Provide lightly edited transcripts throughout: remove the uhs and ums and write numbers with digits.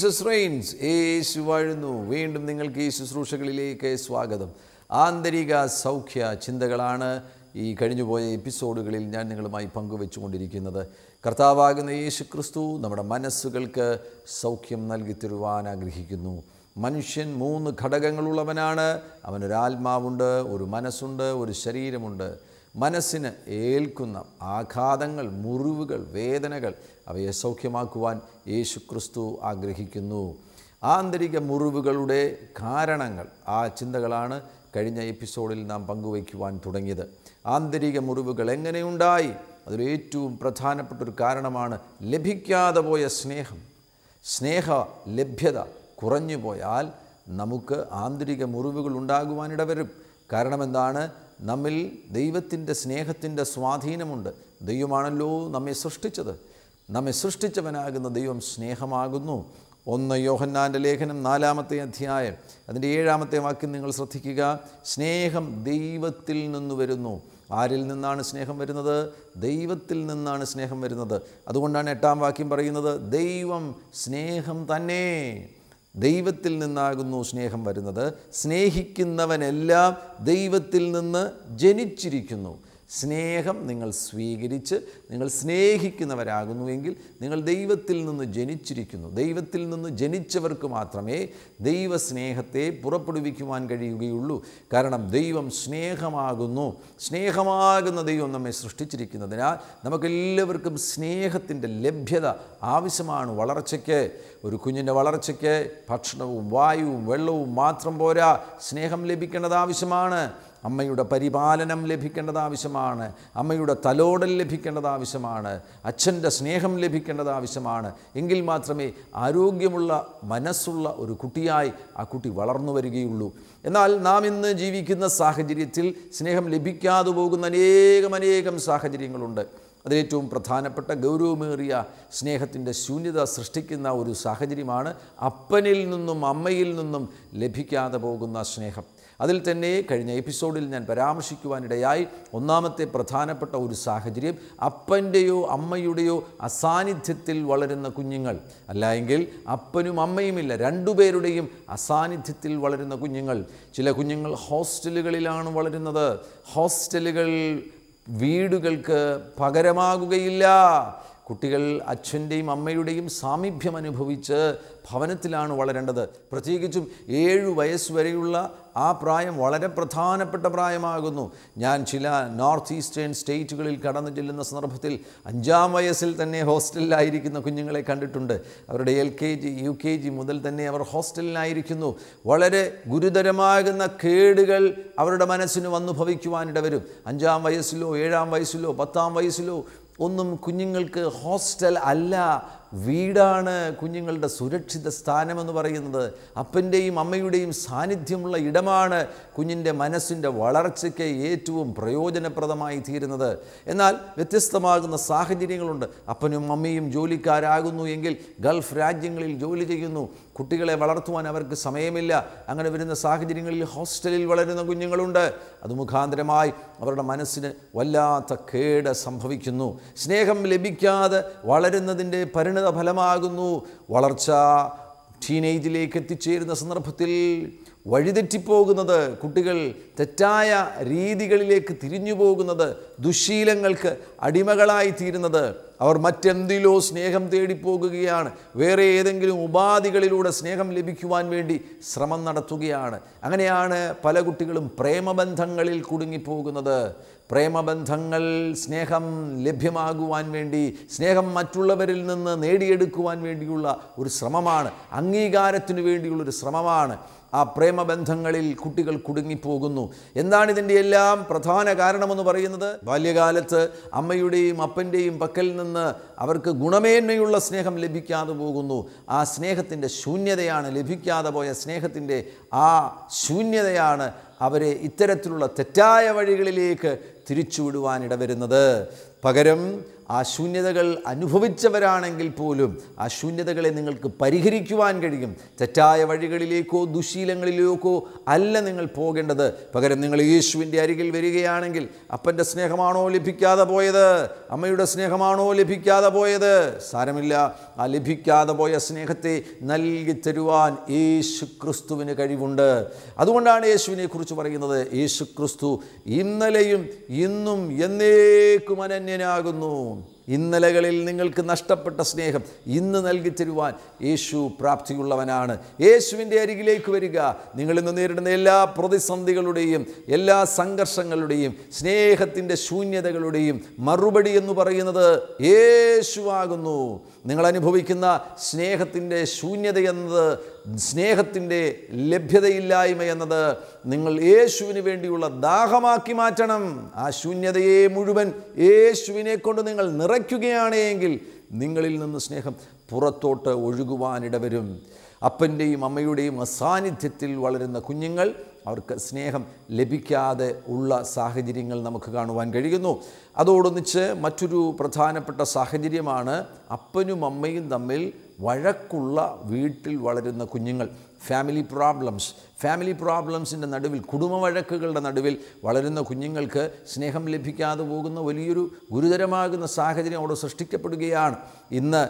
Jesus reigns. Yesu vazhnu. Veendum ningalkku ee shushrooshakalilekke swagatham. Aantarika saukya chindakalanu ഈ കഴിഞ്ഞുപോയ എപ്പിസോഡുകളിൽ ഞാൻ നിങ്ങളുമായി പങ്കുവെച്ചുകൊണ്ടിരിക്കുന്നത്. കർത്താവാകുന്ന യേശു ക്രിസ്തു നമ്മുടെ മനസ്സുകൾക്ക് സൗഖ്യം നൽകി തരുവാൻ ആഗ്രഹിക്കുന്നു. മനുഷ്യൻ മൂന്ന് ഘടകങ്ങളുള്ളവനാണ്. അവനൊരു ആത്മാവുണ്ട്, ഒരു മനസ്സുണ്ട്, ഒരു ശരീരമുണ്ട്. മനസ്സിനെ ഏൽക്കുന്ന ആഘാതങ്ങൾ, മുറിവുകൾ, വേദനകൾ അവയെ സൗഖ്യമാക്കുവാൻ യേശു ക്രിസ്തു ആഗ്രഹിക്കുന്നു. ആന്തരിക മുറിവുകളുടെ കാരണങ്ങൾ, ആ ചിന്തകളാണ് കഴിഞ്ഞ എപ്പിസോഡിൽ നാം പങ്കുവയ്ക്കുവാൻ തുടങ്ങിയത്. ആന്തരിക മുറിവുകൾ എങ്ങനെയുണ്ടായി, അതിലേറ്റവും പ്രധാനപ്പെട്ടൊരു കാരണമാണ് ലഭിക്കാതെ പോയ സ്നേഹം. ലഭ്യത കുറഞ്ഞു പോയാൽ നമുക്ക് ആന്തരിക മുറിവുകൾ ഉണ്ടാകുവാനിടവരും. കാരണമെന്താണ്? നമ്മിൽ ദൈവത്തിൻ്റെ സ്നേഹത്തിൻ്റെ സ്വാധീനമുണ്ട്. ദൈവമാണല്ലോ നമ്മെ സൃഷ്ടിച്ചത്. നമ്മെ സൃഷ്ടിച്ചവനാകുന്ന ദൈവം സ്നേഹമാകുന്നു. 1 യോഹന്നാൻ്റെ ലേഖനം 4-ാമത്തെ അധ്യായം അതിൻ്റെ 7-ാമത്തെ വാക്യം നിങ്ങൾ ശ്രദ്ധിക്കുക. സ്നേഹം ദൈവത്തിൽ നിന്ന് വരുന്നു. ആരിൽ നിന്നാണ് സ്നേഹം വരുന്നത്? ദൈവത്തിൽ നിന്നാണ് സ്നേഹം വരുന്നത്. അതുകൊണ്ടാണ് 8-ആം വാക്യം പറയുന്നത്, ദൈവം സ്നേഹം തന്നെ. ദൈവത്തിൽ നിന്നാകുന്നു സ്നേഹം വരുന്നത്. സ്നേഹിക്കുന്നവനെല്ലാം ദൈവത്തിൽ നിന്ന് ജനിച്ചിരിക്കുന്നു. സ്നേഹം നിങ്ങൾ സ്വീകരിച്ച് നിങ്ങൾ സ്നേഹിക്കുന്നവരാകുന്നുവെങ്കിൽ നിങ്ങൾ ദൈവത്തിൽ നിന്ന് ജനിച്ചിരിക്കുന്നു. ദൈവത്തിൽ നിന്ന് ജനിച്ചവർക്ക് മാത്രമേ ദൈവസ്നേഹത്തെ പുറപ്പെടുവിക്കുവാൻ കഴിയുകയുള്ളൂ. കാരണം ദൈവം സ്നേഹമാകുന്നു. സ്നേഹമാകുന്ന ദൈവം നമ്മെ സൃഷ്ടിച്ചിരിക്കുന്നതിനാൽ നമുക്കെല്ലാവർക്കും സ്നേഹത്തിൻ്റെ ലഭ്യത ആവശ്യമാണ്. വളർച്ചയ്ക്ക്, ഒരു കുഞ്ഞിൻ്റെ വളർച്ചയ്ക്ക് ഭക്ഷണവും വായുവും വെള്ളവും മാത്രം പോരാ. സ്നേഹം ലഭിക്കേണ്ടത് ആവശ്യമാണ്. അമ്മയുടെ പരിപാലനം ലഭിക്കേണ്ടത് ആവശ്യമാണ്. അമ്മയുടെ തലോടൽ ലഭിക്കേണ്ടത് ആവശ്യമാണ്. അച്ഛൻ്റെ സ്നേഹം ലഭിക്കേണ്ടത് ആവശ്യമാണ്. എങ്കിൽ മാത്രമേ ആരോഗ്യമുള്ള മനസ്സുള്ള ഒരു കുട്ടിയായി ആ കുട്ടി വളർന്നു വരികയുള്ളൂ. എന്നാൽ നാം ഇന്ന് ജീവിക്കുന്ന സാഹചര്യത്തിൽ സ്നേഹം ലഭിക്കാതെ പോകുന്ന അനേകം സാഹചര്യങ്ങളുണ്ട്. അതിലേറ്റവും പ്രധാനപ്പെട്ട ഗൗരവമേറിയ സ്നേഹത്തിൻ്റെ ശൂന്യത സൃഷ്ടിക്കുന്ന ഒരു സാഹചര്യമാണ് അപ്പനിൽ നിന്നും അമ്മയിൽ നിന്നും ലഭിക്കാതെ പോകുന്ന സ്നേഹം. അതിൽ തന്നെ കഴിഞ്ഞ എപ്പിസോഡിൽ ഞാൻ പരാമർശിക്കുവാനിടയായി 1-മത്തെ പ്രധാനപ്പെട്ട ഒരു സാഹചര്യം അപ്പൻ്റെയോ അമ്മയുടെയോ അസാന്നിധ്യത്തിൽ വളരുന്ന കുഞ്ഞുങ്ങൾ, അല്ലെങ്കിൽ അപ്പനും അമ്മയുമില്ല, രണ്ടുപേരുടെയും അസാന്നിധ്യത്തിൽ വളരുന്ന കുഞ്ഞുങ്ങൾ. ചില കുഞ്ഞുങ്ങൾ ഹോസ്റ്റലുകളിലാണ് വളരുന്നത്. ഹോസ്റ്റലുകൾ വീടുകൾക്ക് പകരമാകുകയില്ല. കുട്ടികൾ അച്ഛൻ്റെയും അമ്മയുടെയും സാമീപ്യം അനുഭവിച്ച് ഭവനത്തിലാണ് വളരേണ്ടത്. പ്രത്യേകിച്ചും 7 വയസ്സ് വരെയുള്ള ആ പ്രായം വളരെ പ്രധാനപ്പെട്ട പ്രായമാകുന്നു. ഞാൻ ചില നോർത്ത് ഈസ്റ്റേൺ സ്റ്റേറ്റുകളിൽ കടന്നു ചെല്ലുന്ന സന്ദർഭത്തിൽ 5-ആം വയസ്സിൽ തന്നെ ഹോസ്റ്റലിലായിരിക്കുന്ന കുഞ്ഞുങ്ങളെ കണ്ടിട്ടുണ്ട്. അവരുടെ LKG UKG മുതൽ തന്നെ അവർ ഹോസ്റ്റലിലായിരിക്കുന്നു. വളരെ ഗുരുതരമാകുന്ന കേടുകൾ അവരുടെ മനസ്സിന് വന്നു ഭവിക്കുവാനിടവരും. 5-ആം വയസ്സിലോ 7-ആം വയസ്സിലോ 10-ആം വയസ്സിലോ ഒന്നും കുഞ്ഞുങ്ങൾക്ക് ഹോസ്റ്റൽ അല്ല, വീടാണ് കുഞ്ഞുങ്ങളുടെ സുരക്ഷിത സ്ഥാനമെന്ന് പറയുന്നത്. അപ്പൻ്റെയും അമ്മയുടെയും സാന്നിധ്യമുള്ള ഇടമാണ് കുഞ്ഞിൻ്റെ മനസ്സിൻ്റെ വളർച്ചയ്ക്ക് ഏറ്റവും പ്രയോജനപ്രദമായി തീരുന്നത്. എന്നാൽ വ്യത്യസ്തമാകുന്ന സാഹചര്യങ്ങളുണ്ട്. അപ്പനും അമ്മയും ജോലിക്കാരാകുന്നു എങ്കിൽ ഗൾഫ് രാജ്യങ്ങളിൽ ജോലി ചെയ്യുന്നു. കുട്ടികളെ വളർത്തുവാൻ അവർക്ക് സമയമില്ല. അങ്ങനെ വരുന്ന സാഹചര്യങ്ങളിൽ ഹോസ്റ്റലിൽ വളരുന്ന കുഞ്ഞുങ്ങളുണ്ട്. അത് മുഖാന്തരമായി അവരുടെ മനസ്സിന് വല്ലാത്ത കേട് സംഭവിക്കുന്നു. സ്നേഹം ലഭിക്കാതെ വളരുന്നതിൻ്റെ പരിണാമം ഫലമാകുന്നു വളർച്ച. ടീനേജിലേക്ക് എത്തിച്ചേരുന്ന സന്ദർഭത്തിൽ വഴിതെറ്റിപ്പോകുന്നത്, കുട്ടികൾ തെറ്റായ രീതികളിലേക്ക് തിരിഞ്ഞു പോകുന്നത്, ദുശ്ശീലങ്ങൾക്ക് അടിമകളായി തീരുന്നത്, അവർ മറ്റെന്തിലോ സ്നേഹം തേടിപ്പോകുകയാണ്. വേറെ ഏതെങ്കിലും ഉപാധികളിലൂടെ സ്നേഹം ലഭിക്കുവാൻ വേണ്ടി ശ്രമം നടത്തുകയാണ്. അങ്ങനെയാണ് പല കുട്ടികളും പ്രേമബന്ധങ്ങളിൽ കുടുങ്ങിപ്പോകുന്നത്. പ്രേമബന്ധങ്ങൾ സ്നേഹം ലഭ്യമാകുവാൻ വേണ്ടി, സ്നേഹം മറ്റുള്ളവരിൽ നിന്ന് നേടിയെടുക്കുവാൻ വേണ്ടിയുള്ള ഒരു ശ്രമമാണ്, അംഗീകാരത്തിന് വേണ്ടിയുള്ളൊരു ശ്രമമാണ്. ആ പ്രേമബന്ധങ്ങളിൽ കുട്ടികൾ കുടുങ്ങിപ്പോകുന്നു. എന്താണ് ഇതിൻ്റെ എല്ലാം പ്രധാന കാരണമെന്ന് പറയുന്നത്? ബാല്യകാലത്ത് അമ്മയുടെയും അപ്പൻ്റെയും പക്കൽ നിന്ന് അവർക്ക് ഗുണമേന്മയുള്ള സ്നേഹം ലഭിക്കാതെ പോകുന്നു. ആ സ്നേഹത്തിൻ്റെ ശൂന്യതയാണ്, ലഭിക്കാതെ പോയ സ്നേഹത്തിൻ്റെ ആ ശൂന്യതയാണ് അവരെ ഇത്തരത്തിലുള്ള തെറ്റായ വഴികളിലേക്ക് തിരിച്ചുവിടുവാനിടവരുന്നത്. പകരം ആ ശൂന്യതകൾ അനുഭവിച്ചവരാണെങ്കിൽ പോലും ആ ശൂന്യതകളെ നിങ്ങൾക്ക് പരിഹരിക്കുവാൻ കഴിയും. തെറ്റായ വഴികളിലേക്കോ ദുശീലങ്ങളിലേക്കോ അല്ല നിങ്ങൾ പോകേണ്ടത്. പകരം നിങ്ങൾ യേശുവിൻ്റെ അരികിൽ വരികയാണെങ്കിൽ അപ്പൻ്റെ സ്നേഹമാണോ ലഭിക്കാതെ പോയത്? അമ്മയുടെ സ്നേഹമാണോ ലഭിക്കാതെ പോയത്? സാരമില്ല, ആ ലഭിക്കാതെ പോയ സ്നേഹത്തെ നൽകി തരുവാൻ യേശു ക്രിസ്തുവിന് കഴിവുണ്ട്. അതുകൊണ്ടാണ് യേശുവിനെ കുറിച്ച് പറയുന്നത്, യേശു ക്രിസ്തു ഇന്നലെയും ഇന്നും എന്നേക്കും അനന്യനാകുന്നു. ഇന്നലകളിൽ നിങ്ങൾക്ക് നഷ്ടപ്പെട്ട സ്നേഹം ഇന്ന് നൽകി തരുവാൻ യേശു പ്രാപ്തിയുള്ളവനാണ്. യേശുവിൻ്റെ അരികിലേക്ക് വരിക. നിങ്ങളിന്ന് നേരിടുന്ന എല്ലാ പ്രതിസന്ധികളുടെയും, എല്ലാ സംഘർഷങ്ങളുടെയും, സ്നേഹത്തിൻ്റെ ശൂന്യതകളുടെയും മറുപടി എന്ന് പറയുന്നത് യേശുവാകുന്നു. നിങ്ങളനുഭവിക്കുന്ന സ്നേഹത്തിൻ്റെ ശൂന്യത എന്നത്, സ്നേഹത്തിൻ്റെ ലഭ്യതയില്ലായ്മ എന്നത് നിങ്ങൾ യേശുവിന് വേണ്ടിയുള്ള ദാഹമാക്കി മാറ്റണം. ആ ശൂന്യതയെ മുഴുവൻ യേശുവിനെ കൊണ്ട് നിങ്ങൾ നിറയ്ക്കുകയാണെങ്കിൽ നിങ്ങളിൽ നിന്ന് സ്നേഹം പുറത്തോട്ട് ഒഴുകുവാനിടവരും. അപ്പൻ്റെയും അമ്മയുടെയും സാന്നിധ്യത്തിൽ വളരുന്ന കുഞ്ഞുങ്ങൾ, അവർക്ക് സ്നേഹം ലഭിക്കാതെ ഉള്ള സാഹചര്യങ്ങൾ നമുക്ക് കാണുവാൻ കഴിയുന്നു. അതോടൊന്നിച്ച് മറ്റൊരു പ്രധാനപ്പെട്ട സാഹചര്യമാണ് അപ്പനും അമ്മയും തമ്മിൽ വഴക്കുള്ള വീട്ടിൽ വളരുന്ന കുഞ്ഞുങ്ങൾ. ഫാമിലി പ്രോബ്ലംസിൻ്റെ നടുവിൽ, കുടുംബ വഴക്കുകളുടെ നടുവിൽ വളരുന്ന കുഞ്ഞുങ്ങൾക്ക് സ്നേഹം ലഭിക്കാതെ പോകുന്ന വലിയൊരു ഗുരുതരമാകുന്ന സാഹചര്യം അവിടെ സൃഷ്ടിക്കപ്പെടുകയാണ്. ഇന്ന്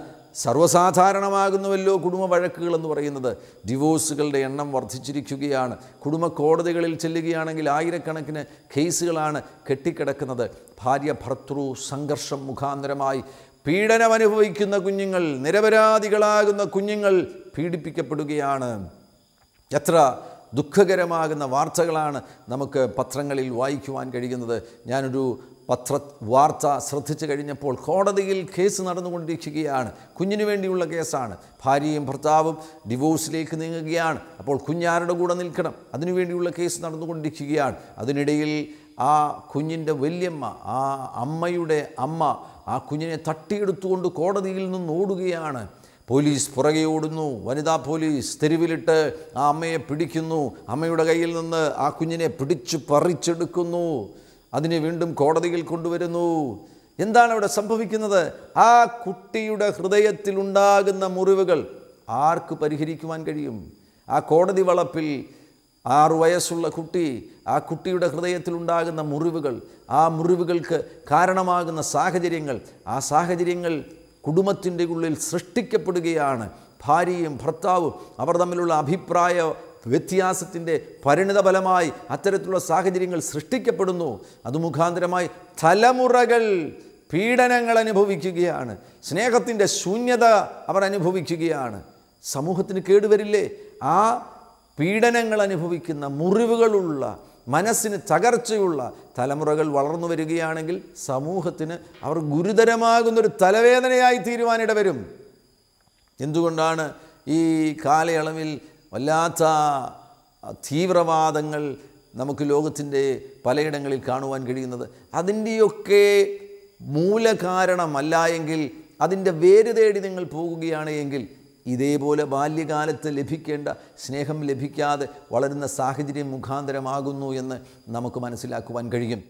സർവ്വസാധാരണമാകുന്നുവല്ലോ കുടുംബ വഴക്കുകൾ എന്ന് പറയുന്നത്. ഡിവോഴ്സുകളുടെ എണ്ണം വർദ്ധിച്ചിരിക്കുകയാണ്. കുടുംബ കോടതികളിൽ ചെല്ലുകയാണെങ്കിൽ ആയിരക്കണക്കിന് കേസുകളാണ് കെട്ടിക്കിടക്കുന്നത്. ഭാര്യ ഭർത്തൃ സംഘർഷം മുഖാന്തരമായി പീഡനമനുഭവിക്കുന്ന കുഞ്ഞുങ്ങൾ, നിരപരാധികളാകുന്ന കുഞ്ഞുങ്ങൾ പീഡിപ്പിക്കപ്പെടുകയാണ്. എത്ര ദുഃഖകരമാകുന്ന വാർത്തകളാണ് നമുക്ക് പത്രങ്ങളിൽ വായിക്കുവാൻ കഴിയുന്നത്. ഞാനൊരു വാർത്ത ശ്രദ്ധിച്ചു കഴിഞ്ഞപ്പോൾ, കോടതിയിൽ കേസ് നടന്നുകൊണ്ടിരിക്കുകയാണ്. കുഞ്ഞിനു വേണ്ടിയുള്ള കേസാണ്. ഭാര്യയും ഭർത്താവും ഡിവോഴ്സിലേക്ക് നീങ്ങുകയാണ്. അപ്പോൾ കുഞ്ഞാരുടെ കൂടെ നിൽക്കണം? അതിനുവേണ്ടിയുള്ള കേസ് നടന്നുകൊണ്ടിരിക്കുകയാണ്. അതിനിടയിൽ ആ കുഞ്ഞിൻ്റെ വല്യമ്മ, ആ അമ്മയുടെ അമ്മ, ആ കുഞ്ഞിനെ തട്ടിയെടുത്തുകൊണ്ട് കോടതിയിൽ നിന്ന് ഓടുകയാണ്. പോലീസ് പുറകെ ഓടുന്നു. വനിതാ പോലീസ് തെരുവിലിട്ട് ആ അമ്മയെ പിടിക്കുന്നു. അമ്മയുടെ കയ്യിൽ നിന്ന് ആ കുഞ്ഞിനെ പിടിച്ചു പറിച്ചെടുക്കുന്നു. അതിനെ വീണ്ടും കോടതിയിൽ കൊണ്ടുവരുന്നു. എന്താണ് അവിടെ സംഭവിക്കുന്നത്? ആ കുട്ടിയുടെ ഹൃദയത്തിലുണ്ടാകുന്ന മുറിവുകൾ ആർക്ക് പരിഹരിക്കുവാൻ കഴിയും? ആ കോടതി വളപ്പിൽ 6 വയസ്സുള്ള കുട്ടി, ആ കുട്ടിയുടെ ഹൃദയത്തിലുണ്ടാകുന്ന മുറിവുകൾ, ആ മുറിവുകൾക്ക് കാരണമാകുന്ന സാഹചര്യങ്ങൾ, ആ സാഹചര്യങ്ങൾ കുടുംബത്തിൻ്റെ ഉള്ളിൽ സൃഷ്ടിക്കപ്പെടുകയാണ്. ഭാര്യയും ഭർത്താവും അവർ തമ്മിലുള്ള അഭിപ്രായ വ്യത്യാസത്തിൻ്റെ പരിണിതഫലമായി അത്തരത്തിലുള്ള സാഹചര്യങ്ങൾ സൃഷ്ടിക്കപ്പെടുന്നു. അത് മുഖാന്തരമായി തലമുറകൾ പീഡനങ്ങൾ അനുഭവിക്കുകയാണ്. സ്നേഹത്തിൻ്റെ ശൂന്യത അവർ അനുഭവിക്കുകയാണ്. സമൂഹത്തിന് കേടുവരില്ലേ? ആ പീഡനങ്ങൾ അനുഭവിക്കുന്ന, മുറിവുകളുള്ള, മനസ്സിന് തകർച്ചയുള്ള തലമുറകൾ വളർന്നു വരികയാണെങ്കിൽ സമൂഹത്തിന് അവർ ഗുരുതരമാകുന്നൊരു തലവേദനയായി തീരുവാനിട വരും. എന്തുകൊണ്ടാണ് ഈ കാലയളവിൽ വല്ലാത്ത തീവ്രവാദങ്ങൾ നമുക്ക് ലോകത്തിൻ്റെ പലയിടങ്ങളിൽ കാണുവാൻ കഴിയുന്നത്? അതിൻ്റെയൊക്കെ മൂലകാരണമല്ല എങ്കിൽ, അതിൻ്റെ വേര് തേടി നിങ്ങൾ പോകുകയാണ് എങ്കിൽ, ഇതേപോലെ ബാല്യകാലത്ത് ലഭിക്കേണ്ട സ്നേഹം ലഭിക്കാതെ വളരുന്ന സാഹചര്യം മുഖാന്തരമാകുന്നു എന്ന് നമുക്ക് മനസ്സിലാക്കുവാൻ കഴിയും.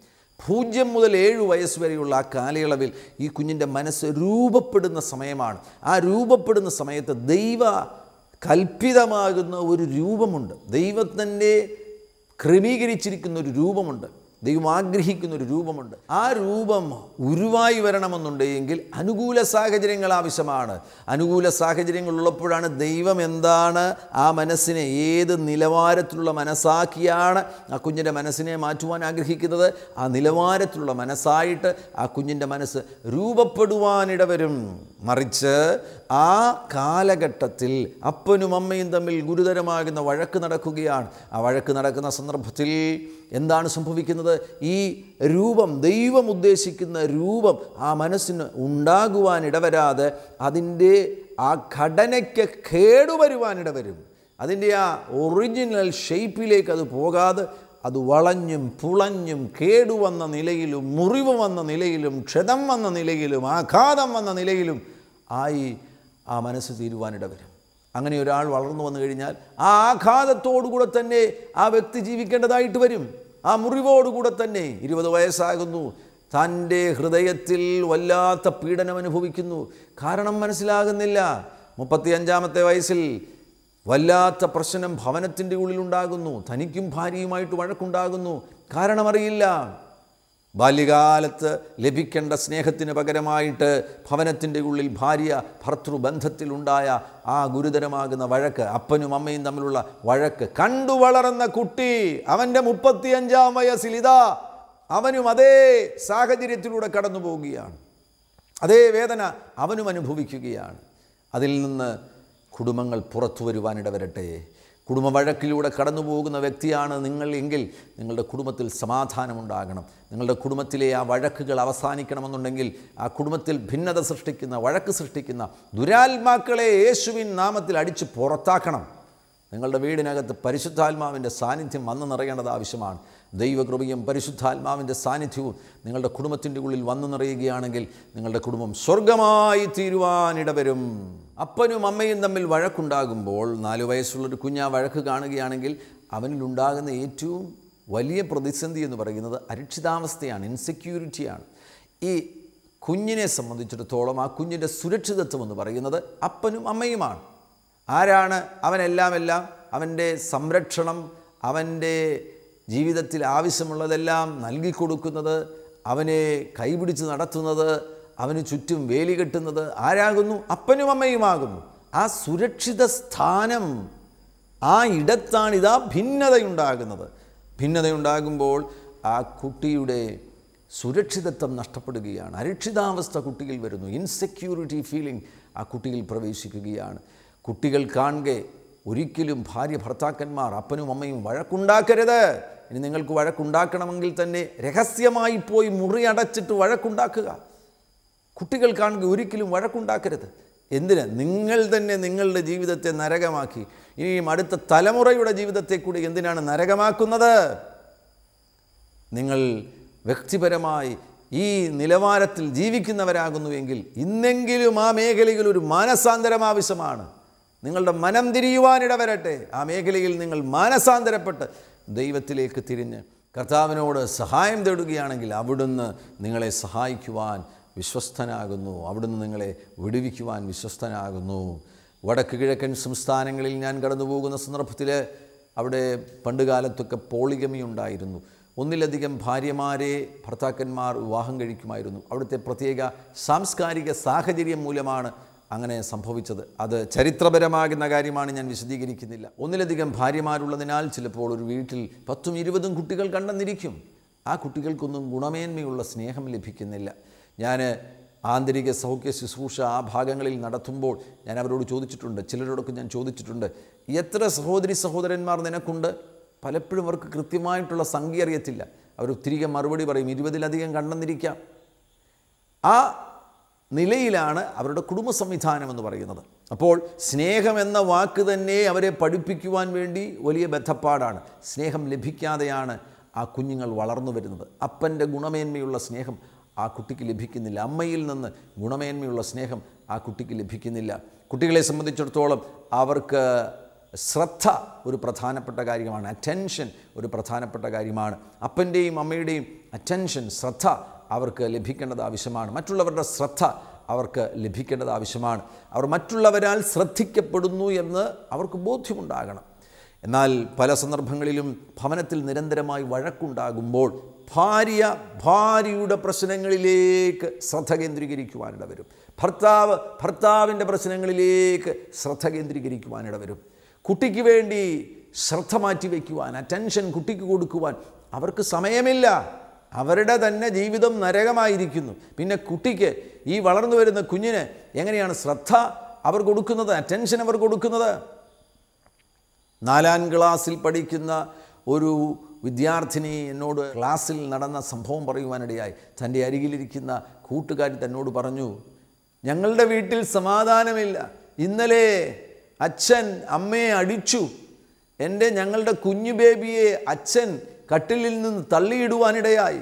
0 മുതൽ 7 വയസ്സ് വരെയുള്ള ആ കാലയളവിൽ ഈ കുഞ്ഞിൻ്റെ മനസ്സ് രൂപപ്പെടുന്ന സമയമാണ്. ആ രൂപപ്പെടുന്ന സമയത്ത് ദൈവ കൽപ്പിതമാകുന്ന ഒരു രൂപമുണ്ട്. ദൈവത്തിൻ്റെ ക്രമീകരിച്ചിരിക്കുന്ന ഒരു രൂപമുണ്ട്. ദൈവം ആഗ്രഹിക്കുന്ന ഒരു രൂപമുണ്ട്. ആ രൂപം ഉരുവായി വരണമെന്നുണ്ടെങ്കിൽ അനുകൂല സാഹചര്യങ്ങൾ ആവശ്യമാണ്. അനുകൂല സാഹചര്യങ്ങൾ ഉള്ളപ്പോഴാണ് ദൈവം എന്താണ് ആ മനസ്സിനെ, ഏത് നിലവാരത്തിലുള്ള മനസ്സാക്കിയാണ് ആ കുഞ്ഞിൻ്റെ മനസ്സിനെ മാറ്റുവാൻ ആഗ്രഹിക്കുന്നത്, ആ നിലവാരത്തിലുള്ള മനസ്സായിട്ട് ആ കുഞ്ഞിൻ്റെ മനസ്സ് രൂപപ്പെടുവാനിടവരും. മറിച്ച് ആ കാലഘട്ടത്തിൽ അപ്പനും അമ്മയും തമ്മിൽ ഗുരുതരമാകുന്ന വഴക്ക് നടക്കുകയാണ്. ആ വഴക്ക് നടക്കുന്ന സന്ദർഭത്തിൽ എന്താണ് സംഭവിക്കുന്നത്? ഈ രൂപം, ദൈവം ഉദ്ദേശിക്കുന്ന രൂപം ആ മനസ്സിന് ഉണ്ടാകുവാനിടവരാതെ അതിൻ്റെ ആ ഘടനയ്ക്ക് കേടുവരുവാനിടവരും. അതിൻ്റെ ആ ഒറിജിനൽ ഷേപ്പിലേക്ക് അത് പോകാതെ അത് വളഞ്ഞും പുളഞ്ഞും കേടുവന്ന നിലയിലും, മുറിവ് വന്ന നിലയിലും, ക്ഷതം വന്ന നിലയിലും, ആഘാതം വന്ന നിലയിലും ആയി ആ മനസ്സ് തീരുവാനിടവരും. അങ്ങനെ ഒരാൾ വളർന്നു വന്നു കഴിഞ്ഞാൽ ആ ആഘാതത്തോടുകൂടെ തന്നെ ആ വ്യക്തി ജീവിക്കേണ്ടതായിട്ട് വരും. ആ മുറിവോടുകൂടെ തന്നെ 20 വയസ്സാകുന്നു, തൻ്റെ ഹൃദയത്തിൽ വല്ലാത്ത പീഡനം അനുഭവിക്കുന്നു. കാരണം മനസ്സിലാകുന്നില്ല. 35-ാമത്തെ വയസ്സിൽ വല്ലാത്ത പ്രശ്നം ഭവനത്തിൻ്റെ ഉള്ളിലുണ്ടാകുന്നു. തനിക്കും ഭാര്യയുമായിട്ട് വഴക്കുണ്ടാകുന്നു. കാരണമറിയില്ല. ബാല്യകാലത്ത് ലഭിക്കേണ്ട സ്നേഹത്തിന് പകരമായിട്ട് ഭവനത്തിൻ്റെ ഉള്ളിൽ ഭാര്യ ഭർത്തൃബന്ധത്തിലുണ്ടായ ആ ഗുരുതരമാകുന്ന വഴക്ക്, അപ്പനും അമ്മയും തമ്മിലുള്ള വഴക്ക്. കണ്ടു വളർന്ന കുട്ടി അവൻ്റെ 35-ാം വയസ്സിൽ ഇതാ അവനും അതേ സാഹചര്യത്തിലൂടെ കടന്നു പോവുകയാണ്. അതേ വേദന അവനും അനുഭവിക്കുകയാണ്. അതിൽ നിന്ന് കുടുംബങ്ങൾ പുറത്തു വരുവാനിട വരട്ടെ. കുടുംബ വഴക്കിലൂടെ കടന്നു പോകുന്ന വ്യക്തിയാണ് നിങ്ങൾ എങ്കിൽ നിങ്ങളുടെ കുടുംബത്തിൽ സമാധാനമുണ്ടാകണം. നിങ്ങളുടെ കുടുംബത്തിലെ ആ വഴക്കുകൾ അവസാനിക്കണമെന്നുണ്ടെങ്കിൽ ആ കുടുംബത്തിൽ ഭിന്നത സൃഷ്ടിക്കുന്ന, വഴക്ക് സൃഷ്ടിക്കുന്ന ദുരാത്മാക്കളെ യേശുവിൻ നാമത്തിൽ അടിച്ച് പുറത്താക്കണം. നിങ്ങളുടെ വീടിനകത്ത് പരിശുദ്ധാത്മാവിൻ്റെ സാന്നിധ്യം വന്നു നിറയേണ്ടത് ആവശ്യമാണ്. ദൈവകൃപയും പരിശുദ്ധാത്മാവിൻ്റെ സാന്നിധ്യവും നിങ്ങളുടെ കുടുംബത്തിൻ്റെ ഉള്ളിൽ വന്നു നിറയുകയാണെങ്കിൽ നിങ്ങളുടെ കുടുംബം സ്വർഗമായി തീരുവാനിടവരും. അപ്പനും അമ്മയും തമ്മിൽ വഴക്കുണ്ടാകുമ്പോൾ 4 വയസ്സുള്ളൊരു കുഞ്ഞ് ആ വഴക്ക് കാണുകയാണെങ്കിൽ അവനിലുണ്ടാകുന്ന ഏറ്റവും വലിയ പ്രതിസന്ധി എന്ന് പറയുന്നത് അരക്ഷിതാവസ്ഥയാണ്, ഇൻസെക്യൂരിറ്റിയാണ്. ഈ കുഞ്ഞിനെ സംബന്ധിച്ചിടത്തോളം ആ കുഞ്ഞിൻ്റെ സുരക്ഷിതത്വം എന്ന് പറയുന്നത് അപ്പനും അമ്മയുമാണ്. ആരാണ് അവനെല്ലാമെല്ലാം? അവൻ്റെ സംരക്ഷണം, അവൻ്റെ ജീവിതത്തിൽ ആവശ്യമുള്ളതെല്ലാം നൽകിക്കൊടുക്കുന്നത്, അവനെ കൈപിടിച്ച് നടത്തുന്നത്, അവന് ചുറ്റും വേലി കെട്ടുന്നത് ആരാകുന്നു? അപ്പനും അമ്മയുമാകുന്നു. ആ സുരക്ഷിത സ്ഥാനം, ആ ഇടത്താണിതാ ഭിന്നതയുണ്ടാകുന്നത്. ഭിന്നതയുണ്ടാകുമ്പോൾ ആ കുട്ടിയുടെ സുരക്ഷിതത്വം നഷ്ടപ്പെടുകയാണ്. അരക്ഷിതാവസ്ഥ കുട്ടിയിൽ വരുന്നു. ഇൻസെക്യൂരിറ്റി ഫീലിംഗ് ആ കുട്ടിയിൽ പ്രവേശിക്കുകയാണ്. കുട്ടികൾ കാണുകെ ഒരിക്കലും ഭാര്യ ഭർത്താക്കന്മാർ അപ്പനും അമ്മയും വഴക്കുണ്ടാക്കരുത്. ഇനി നിങ്ങൾക്ക് വഴക്കുണ്ടാക്കണമെങ്കിൽ തന്നെ രഹസ്യമായി പോയി മുറി അടച്ചിട്ട് വഴക്കുണ്ടാക്കുക. കുട്ടികൾ കാണുക ഒരിക്കലും വഴക്കുണ്ടാക്കരുത്. എന്തിന്? നിങ്ങൾ തന്നെ നിങ്ങളുടെ ജീവിതത്തെ നരകമാക്കി ഇനിയും അടുത്ത തലമുറയുടെ ജീവിതത്തെ കൂടി എന്തിനാണ് നരകമാക്കുന്നത്? നിങ്ങൾ വ്യക്തിപരമായി ഈ നിലവാരത്തിൽ ജീവിക്കുന്നവരാകുന്നുവെങ്കിൽ ഇന്നെങ്കിലും ആ മേഖലയിൽ ഒരു മാനസാന്തരം ആവശ്യമാണ്. നിങ്ങളുടെ മനം തിരിയുവാനിട വരട്ടെ. ആ മേഖലയിൽ നിങ്ങൾ മാനസാന്തരപ്പെട്ട് ദൈവത്തിലേക്ക് തിരിഞ്ഞ് കർത്താവിനോട് സഹായം തേടുകയാണെങ്കിൽ അവിടുന്ന് നിങ്ങളെ സഹായിക്കുവാൻ വിശ്വസ്തനാകുന്നു. അവിടുന്ന് നിങ്ങളെ വിടുവിക്കുവാൻ വിശ്വസ്തനാകുന്നു. വടക്ക് കിഴക്കൻ സംസ്ഥാനങ്ങളിൽ ഞാൻ കടന്നു പോകുന്ന സന്ദർഭത്തിൽ അവിടെ പണ്ടുകാലത്തൊക്കെ പോളിഗമി ഉണ്ടായിരുന്നു. ഒന്നിലധികം ഭാര്യമാരെ ഭർത്താക്കന്മാർ വിവാഹം കഴിക്കുമായിരുന്നു. അവിടുത്തെ പ്രത്യേക സാംസ്കാരിക സാഹചര്യം മൂലമാണ് അങ്ങനെ സംഭവിച്ചത്. അത് ചരിത്രപരമാകുന്ന കാര്യമാണ്, ഞാൻ വിശദീകരിക്കുന്നില്ല. ഒന്നിലധികം ഭാര്യമാരുള്ളതിനാൽ ചിലപ്പോൾ ഒരു വീട്ടിൽ 10-20 കുട്ടികൾ കണ്ടെന്നിരിക്കും. ആ കുട്ടികൾക്കൊന്നും ഗുണമേന്മയുള്ള സ്നേഹം ലഭിക്കുന്നില്ല. ഞാൻ ആന്തരിക സൗഖ്യ ശുശ്രൂഷ ആ ഭാഗങ്ങളിൽ നടത്തുമ്പോൾ ഞാൻ അവരോട് ചോദിച്ചിട്ടുണ്ട്, ചിലരോടൊക്കെ ഞാൻ ചോദിച്ചിട്ടുണ്ട്, എത്ര സഹോദരി സഹോദരന്മാർ നിനക്കുണ്ട്? പലപ്പോഴും അവർക്ക് കൃത്യമായിട്ടുള്ള സംഖ്യ അറിയത്തില്ല. അവർ തിരികെ മറുപടി പറയും, 20-ലധികം കണ്ടെന്നിരിക്കാം. ആ നിലയിലാണ് അവരുടെ കുടുംബ സംവിധാനം എന്ന് പറയുന്നത്. അപ്പോൾ സ്നേഹം എന്ന വാക്ക് തന്നെ അവരെ പഠിപ്പിക്കുവാൻ വേണ്ടി വലിയ ബദ്ധപ്പാടാണ്. സ്നേഹം ലഭിക്കാതെയാണ് ആ കുഞ്ഞുങ്ങൾ വളർന്നു വരുന്നത്. അപ്പൻ്റെ ഗുണമേന്മയുള്ള സ്നേഹം ആ കുട്ടിക്ക് ലഭിക്കുന്നില്ല. അമ്മയിൽ നിന്ന് ഗുണമേന്മയുള്ള സ്നേഹം ആ കുട്ടിക്ക് ലഭിക്കുന്നില്ല. കുട്ടികളെ സംബന്ധിച്ചിടത്തോളം അവർക്ക് ശ്രദ്ധ ഒരു പ്രധാനപ്പെട്ട കാര്യമാണ്. അറ്റൻഷൻ ഒരു പ്രധാനപ്പെട്ട കാര്യമാണ്. അപ്പൻ്റെയും അമ്മയുടെയും അറ്റൻഷൻ, ശ്രദ്ധ അവർക്ക് ലഭിക്കേണ്ടത് ആവശ്യമാണ്. മറ്റുള്ളവരുടെ ശ്രദ്ധ അവർക്ക് ലഭിക്കേണ്ടത് ആവശ്യമാണ്. അവർ മറ്റുള്ളവരാൽ ശ്രദ്ധിക്കപ്പെടുന്നു എന്ന് അവർക്ക് ബോധ്യമുണ്ടാകണം. എന്നാൽ പല സന്ദർഭങ്ങളിലും ഭവനത്തിൽ നിരന്തരമായി വഴക്കുണ്ടാകുമ്പോൾ ഭാര്യയുടെ പ്രശ്നങ്ങളിലേക്ക് ശ്രദ്ധ കേന്ദ്രീകരിക്കുവാനിട വരും. ഭർത്താവിൻ്റെ പ്രശ്നങ്ങളിലേക്ക് ശ്രദ്ധ കേന്ദ്രീകരിക്കുവാനിട വരും. കുട്ടിക്ക് വേണ്ടി ശ്രദ്ധ മാറ്റിവെക്കുവാൻ, അറ്റൻഷൻ കുട്ടിക്ക് കൊടുക്കുവാൻ അവർക്ക് സമയമില്ല. അവരുടെ തന്നെ ജീവിതം നരകമായിരിക്കുന്നു. പിന്നെ കുട്ടിക്ക്, ഈ വളർന്നു വരുന്ന കുഞ്ഞിന് എങ്ങനെയാണ് ശ്രദ്ധ അവർ കൊടുക്കുന്നത്, അറ്റൻഷൻ അവർ കൊടുക്കുന്നത്? 4-ാം ക്ലാസ്സിൽ പഠിക്കുന്ന ഒരു വിദ്യാർത്ഥിനി എന്നോട് ക്ലാസ്സിൽ നടന്ന സംഭവം പറയുവാനിടയായി. തൻ്റെ അരികിലിരിക്കുന്ന കൂട്ടുകാരി തന്നോട് പറഞ്ഞു, ഞങ്ങളുടെ വീട്ടിൽ സമാധാനമില്ല. ഇന്നലെ അച്ഛൻ അമ്മയെ അടിച്ചു. ഞങ്ങളുടെ കുഞ്ഞു ബേബിയെ അച്ഛൻ കട്ടിലിൽ നിന്ന് തള്ളിയിടുവാനിടയായി.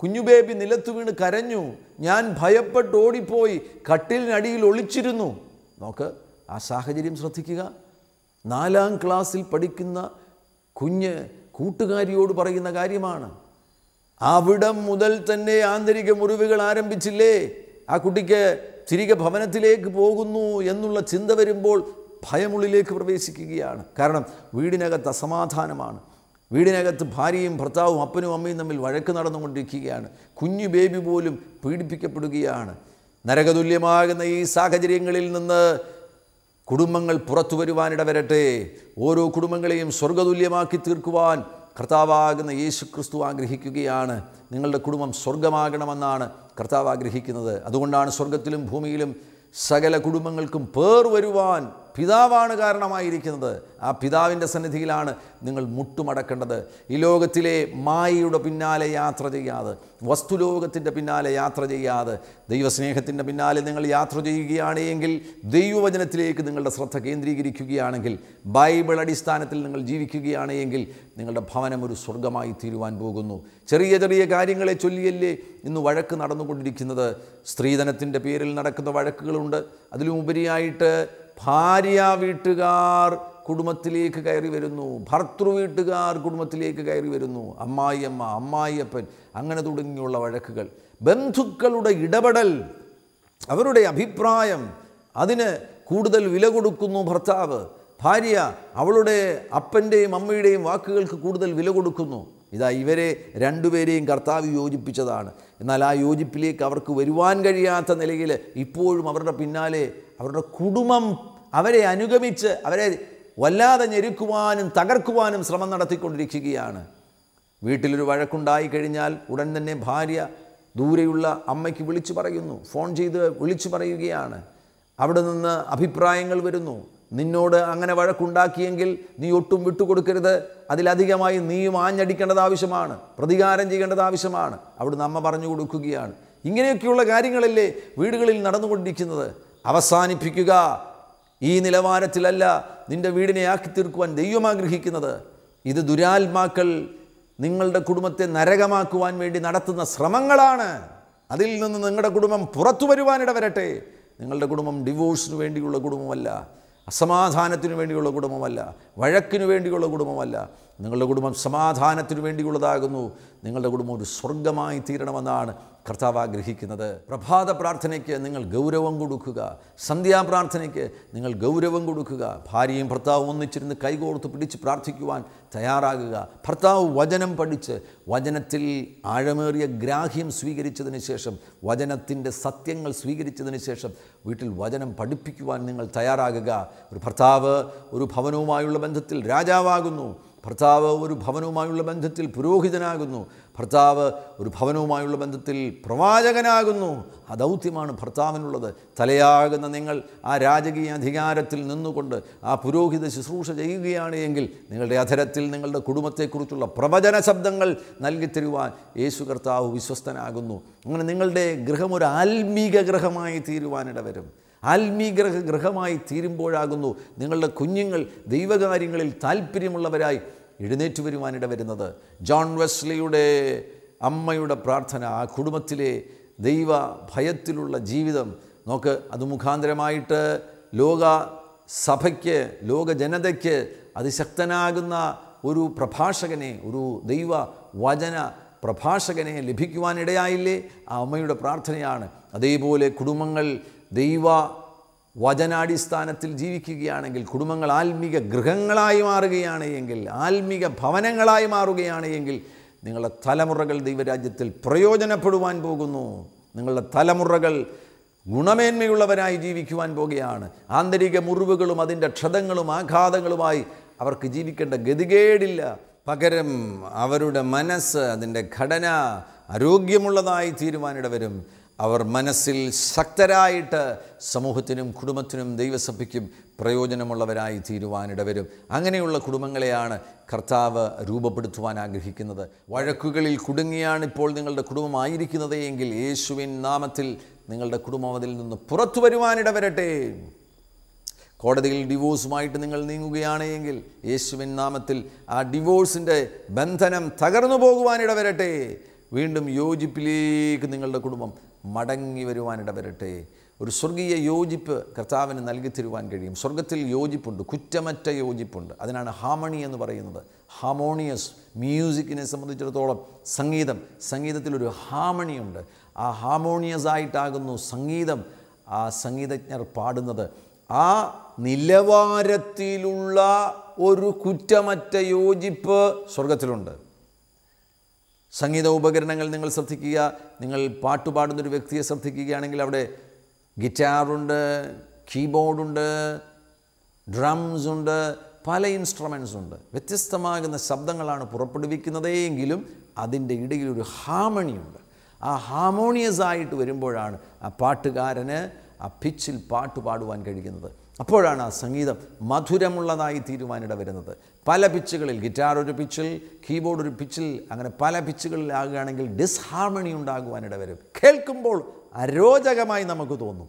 കുഞ്ഞുബേബി നിലത്തു വീണ് കരഞ്ഞു. ഞാൻ ഭയപ്പെട്ട് ഓടിപ്പോയി കട്ടിലിനടിയിൽ ഒളിച്ചിരുന്നു. നോക്ക്, ആ സാഹചര്യം ശ്രദ്ധിക്കുക. 4-ാം ക്ലാസ്സിൽ പഠിക്കുന്ന കുഞ്ഞ് കൂട്ടുകാരിയോട് പറയുന്ന കാര്യമാണ്. Avidam Mudal Tane, Andrika Muruvigal Aram Bichile, Akutike, Tirika Pamanatilek, Bogunu, Yanula Tindaverim Bold, Payamulilek Provesikian, Karanam, Vidinagat the Samathanaman, Vidinagat the Pari in Pratau, Apanami in the Milvarakanadamudikian, Kuni baby volume, Pidipika Pudugian, Naragaduliamag and the Sakajirangal in the Kudumangal Puratuverivana Verate, Oro Kudumangalim, Sorgaduliamaki Turkuan. കർത്താവാകുന്ന യേശുക്രിസ്തു ആഗ്രഹിക്കുകയാണ് നിങ്ങളുടെ കുടുംബം സ്വർഗ്ഗമാകണമെന്നാണ് കർത്താവ് ആഗ്രഹിക്കുന്നത് അതുകൊണ്ടാണ് സ്വർഗ്ഗത്തിലും ഭൂമിയിലും സകല കുടുംബങ്ങൾക്കും പേർ വരുവാൻ പിതാവാണ് കാരണമായിരിക്കുന്നത് ആ പിതാവിന്റെ സന്നിധിയിലാണ് നിങ്ങൾ മുട്ടുമടക്കേണ്ടത് ഈ ലോകത്തിലെ മായയുടെ പിന്നാലെ യാത്ര ചെയ്യാതെ വസ്തുലോകത്തിന്റെ പിന്നാലെ യാത്ര ചെയ്യാതെ ദൈവസ്നേഹത്തിന്റെ പിന്നാലെ നിങ്ങൾ യാത്ര ചെയ്യുകയാണെങ്കിൽ ദൈവവചനത്തിലേക്ക് നിങ്ങളുടെ ശ്രദ്ധ കേന്ദ്രീകരിക്കുകയാണെങ്കിൽ ബൈബിൾ അടിസ്ഥാനത്തിൽ നിങ്ങൾ ജീവിക്കുകയാണെങ്കിൽ നിങ്ങളുടെ ഭവനം ഒരു സ്വർഗ്ഗമായി തീരുവാൻ പോകുന്നു ചെറിയ ചെറിയ കാര്യങ്ങളെ ചൊല്ലിയല്ലേ ഇന്ന് വഴക്ക് നടന്നുകൊണ്ടിരിക്കുന്നത് സ്ത്രീധനത്തിന്റെ പേരിൽ നടക്കുന്ന വഴക്കുകളുണ്ട് അതിലുപരിയായിട്ട് Paria Vitigar, Kudumatili Kairi Verunu, Partru Vitigar, Kudumatili Kairi Verunu, Amayama, Amayapet, Anganadudin Yola Vadakal, Bentukaluda Idabadal, Avarude, Abiprayam, Adine, Kudal Vilagudukunu Partava, Paria, Avalude, Appende, Mamide, Wakal Kudal Vilagudukunu, Ida Ivere, Randuveri, Kartavi, Yoji Pichadana, Nala Yoji Pili, Kavarku, Veruan Gariata, Nelegale, Ipol, Mavra Pinale. അവരുടെ കുടുംബം അവരെ അനുഗമിച്ച് അവരെ വല്ലാതെ ഞെരുക്കുവാനും തകർക്കുവാനും ശ്രമം നടത്തിക്കൊണ്ടിരിക്കുകയാണ് വീട്ടിൽ ഒരു വഴക്കുണ്ടായി കഴിഞ്ഞാൽ ഉടൻ തന്നെ ഭാര്യ ദൂരെയുള്ള അമ്മയ്ക്ക് വിളിച്ചു പറയുന്നു ഫോൺ ചെയ്ത് വിളിച്ചു പറയുകയാണ് അവിടെ നിന്ന് അഭിപ്രായങ്ങൾ വരുന്നു നിന്നോട് അങ്ങനെ വഴക്കുണ്ടാക്കിയെങ്കിൽ നീ ഒട്ടും വിട്ടുകൊടുക്കരുത് അതിലധികമായി നീയും ആഞ്ഞടിക്കേണ്ടത് ആവശ്യമാണ് പ്രതികാരം ചെയ്യേണ്ടത് ആവശ്യമാണ് അവിടെ അമ്മ പറഞ്ഞു കൊടുക്കുകയാണ് ഇങ്ങനെയൊക്കെയുള്ള കാര്യങ്ങളല്ലേ വീടുകളിൽ നടന്നുകൊണ്ടിരിക്കുന്നത് അവസാനിപ്പിക്കുക ഈ നിലവാരത്തിലല്ല നിന്റെ വീടിനെ ആക്കി തീർക്കുവാൻ ദൈവം ആഗ്രഹിക്കുന്നത് ഇത് ദുരാത്മാക്കൾ നിങ്ങളുടെ കുടുംബത്തെ നരകമാക്കുവാൻ വേണ്ടി നടത്തുന്ന ശ്രമങ്ങളാണ് അതിൽ നിന്ന് നിങ്ങളുടെ കുടുംബം പുറത്തു വരുവാനിട വരട്ടെ നിങ്ങളുടെ കുടുംബം ഡിവോഴ്സിന് വേണ്ടിയുള്ള കുടുംബമല്ല അസമാധാനത്തിനു വേണ്ടിയുള്ള കുടുംബമല്ല വഴക്കിനു വേണ്ടിയുള്ള കുടുംബമല്ല നിങ്ങളുടെ കുടുംബം സമാധാനത്തിനു വേണ്ടിയുള്ളതാകുന്നു നിങ്ങളുടെ കുടുംബം ഒരു സ്വർഗ്ഗമായി തീരണമെന്നാണ് കർത്താവ് ആഗ്രഹിക്കുന്നത് പ്രഭാത പ്രാർത്ഥനയ്ക്ക് നിങ്ങൾ ഗൗരവം കൊടുക്കുക സന്ധ്യാ പ്രാർത്ഥനയ്ക്ക് നിങ്ങൾ ഗൗരവം കൊടുക്കുക ഭാര്യയും ഭർത്താവും ഒന്നിച്ചിരുന്ന് കൈകോർത്ത് പിടിച്ച് പ്രാർത്ഥിക്കുവാൻ തയ്യാറാകുക ഭർത്താവ് വചനം പഠിച്ച് വചനത്തിൽ ആഴമേറിയ ഗ്രാഹ്യം സ്വീകരിച്ചതിന് ശേഷം വചനത്തിൻ്റെ സത്യങ്ങൾ സ്വീകരിച്ചതിന് ശേഷം വീട്ടിൽ വചനം പഠിപ്പിക്കുവാൻ നിങ്ങൾ തയ്യാറാകുക ഒരു ഭർത്താവ് ഒരു ഭവനവുമായുള്ള ബന്ധത്തിൽ രാജാവാകുന്നു ഭർത്താവ് ഒരു ഭവനവുമായുള്ള ബന്ധത്തിൽ പുരോഹിതനാകുന്നു ഭർത്താവ് ഒരു ഭവനവുമായുള്ള ബന്ധത്തിൽ പ്രവാചകനാകുന്നു ആ ദൗത്യമാണ് ഭർത്താവിനുള്ളത് തലയാകുന്ന നിങ്ങൾ ആ രാജകീയ അധികാരത്തിൽ നിന്നുകൊണ്ട് ആ പുരോഹിത ശുശ്രൂഷ ചെയ്യുകയാണ് എങ്കിൽ നിങ്ങളുടെ അധരത്തിൽ നിങ്ങളുടെ കുടുംബത്തെക്കുറിച്ചുള്ള പ്രവചന ശബ്ദങ്ങൾ നൽകിത്തരുവാൻ യേശു കർത്താവ് വിശ്വസ്തനാകുന്നു അങ്ങനെ നിങ്ങളുടെ ഗൃഹം ഒരു ആത്മീക ഗൃഹമായി തീരുവാനിട വരും ആത്മീഗ്രഹ ഗ്രഹമായി തീരുമ്പോഴാകുന്നു നിങ്ങളുടെ കുഞ്ഞുങ്ങൾ ദൈവകാര്യങ്ങളിൽ താൽപ്പര്യമുള്ളവരായി എഴുന്നേറ്റ് വരുവാനിട വരുന്നത് ജോൺ വെസ്ലിയുടെ അമ്മയുടെ പ്രാർത്ഥന ആ കുടുംബത്തിലെ ദൈവ ഭയത്തിലുള്ള ജീവിതം നോക്ക് അത് മുഖാന്തരമായിട്ട് ലോക സഭയ്ക്ക് ലോക ജനതയ്ക്ക് അതിശക്തനാകുന്ന ഒരു പ്രഭാഷകനെ ഒരു ദൈവ വചന പ്രഭാഷകനെ ലഭിക്കുവാനിടയായില്ലേ ആ അമ്മയുടെ പ്രാർത്ഥനയാണ് അതേപോലെ കുടുംബങ്ങൾ ദൈവ വചനാടിസ്ഥാനത്തിൽ ജീവിക്കുകയാണെങ്കിൽ കുടുംബങ്ങൾ ആത്മീക ഗൃഹങ്ങളായി മാറുകയാണ് എങ്കിൽ ആത്മീക ഭവനങ്ങളായി മാറുകയാണ് എങ്കിൽ നിങ്ങളുടെ തലമുറകൾ ദൈവരാജ്യത്തിൽ പ്രയോജനപ്പെടുവാൻ പോകുന്നു നിങ്ങളുടെ തലമുറകൾ ഗുണമേന്മയുള്ളവരായി ജീവിക്കുവാൻ പോകുകയാണ് ആന്തരിക മുറിവുകളും അതിൻ്റെ ക്ഷതങ്ങളും ആഘാതങ്ങളുമായി അവർക്ക് ജീവിക്കേണ്ട ഗതികേടില്ല പകരം അവരുടെ മനസ്സ് അതിൻ്റെ ഘടന ആരോഗ്യമുള്ളതായി തീരുവാനിട വരും അവർ മനസ്സിൽ ശക്തരായിട്ട് സമൂഹത്തിനും കുടുംബത്തിനും ദൈവസഭയ്ക്കും പ്രയോജനമുള്ളവരായി തീരുവാനിട വരും അങ്ങനെയുള്ള കുടുംബങ്ങളെയാണ് കർത്താവ് രൂപപ്പെടുത്തുവാൻ ആഗ്രഹിക്കുന്നത് വഴക്കുകളിൽ കുടുങ്ങിയാണ് ഇപ്പോൾ നിങ്ങളുടെ കുടുംബമായിരിക്കുന്നത് എങ്കിൽ യേശുവിൻ നാമത്തിൽ നിങ്ങളുടെ കുടുംബം അതിൽ നിന്ന് പുറത്തു വരുവാനിട വരട്ടെ കോടതിയിൽ ഡിവോഴ്സുമായിട്ട് നിങ്ങൾ നീങ്ങുകയാണ് എങ്കിൽ യേശുവിൻ നാമത്തിൽ ആ ഡിവോഴ്സിൻ്റെ ബന്ധനം തകർന്നു പോകുവാനിട വരട്ടെ വീണ്ടും യോജിപ്പിലേക്ക് നിങ്ങളുടെ കുടുംബം മടങ്ങി വരുവാനിട വരട്ടെ. ഒരു സ്വർഗീയ യോജിപ്പ് കർത്താവിന് നൽകി തരുവാൻ കഴിയും. സ്വർഗത്തിൽ യോജിപ്പുണ്ട്, കുറ്റമറ്റ യോജിപ്പുണ്ട്. അതിനാണ് ഹാർമണി എന്ന് പറയുന്നത്. ഹാർമോണിയസ് മ്യൂസിക്കിനെ സംബന്ധിച്ചിടത്തോളം സംഗീതം, സംഗീതത്തിലൊരു ഹാർമണിയുണ്ട്. ആ ഹാർമോണിയസ് ആയിട്ടാകുന്നു സംഗീതം ആ സംഗീതജ്ഞർ പാടുന്നത്. ആ നിലവാരത്തിലുള്ള ഒരു കുറ്റമറ്റ യോജിപ്പ് സ്വർഗത്തിലുണ്ട്. സംഗീത ഉപകരണങ്ങൾ നിങ്ങൾ ശ്രദ്ധിക്കുക. നിങ്ങൾ പാട്ടുപാടുന്നൊരു വ്യക്തിയെ ശ്രദ്ധിക്കുകയാണെങ്കിൽ അവിടെ ഗിറ്റാറുണ്ട്, കീബോർഡുണ്ട്, ഡ്രംസ് ഉണ്ട്, പല ഇൻസ്ട്രുമെൻസ് ഉണ്ട്. വ്യത്യസ്തമാകുന്ന ശബ്ദങ്ങളാണ് പുറപ്പെടുവിക്കുന്നതേ എങ്കിലും അതിൻ്റെ ഇടയിലൊരു ഹാർമണിയുണ്ട്. ആ ഹാർമോണിയസ് ആയിട്ട് വരുമ്പോഴാണ് ആ പാട്ടുകാരന് ആ പിച്ചിൽ പാട്ടുപാടുവാൻ കഴിയുന്നത്. അപ്പോഴാണ് ആ സംഗീതം മധുരമുള്ളതായി തീരുവാനിട വരുന്നത്. പല പിച്ചുകളിൽ, ഗിറ്റാർ ഒരു പിച്ചിൽ, കീബോർഡ് ഒരു പിച്ചിൽ, അങ്ങനെ പല പിച്ചുകളിലാകുകയാണെങ്കിൽ ഡിസ്ഹാർമണി ഉണ്ടാകുവാനിട വരും. കേൾക്കുമ്പോൾ അരോചകമായി നമുക്ക് തോന്നും.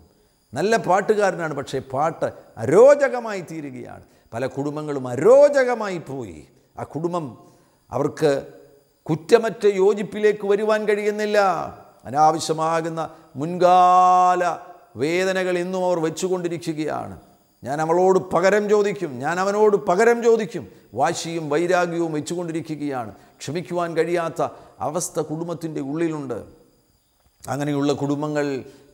നല്ല പാട്ടുകാരനാണ്, പക്ഷേ പാട്ട് അരോചകമായി തീരുകയാണ്. പല കുടുംബങ്ങളും അരോചകമായി പോയി. ആ കുടുംബം അവർക്ക് കുറ്റമറ്റ യോജിപ്പിലേക്ക് വരുവാൻ കഴിയുന്നില്ല. അനാവശ്യമാകുന്ന മുൻകാല വേദനകൾ ഇന്നും അവർ വെച്ചുകൊണ്ടിരിക്കുകയാണ്. ഞാൻ അവളോട് പകരം ചോദിക്കും, ഞാൻ അവനോട് പകരം ചോദിക്കും, വാശിയും വൈരാഗ്യവും വെച്ചുകൊണ്ടിരിക്കുകയാണ്. ക്ഷമിക്കുവാൻ കഴിയാത്ത അവസ്ഥ കുടുംബത്തിൻ്റെ ഉള്ളിലുണ്ട്. അങ്ങനെയുള്ള കുടുംബങ്ങൾ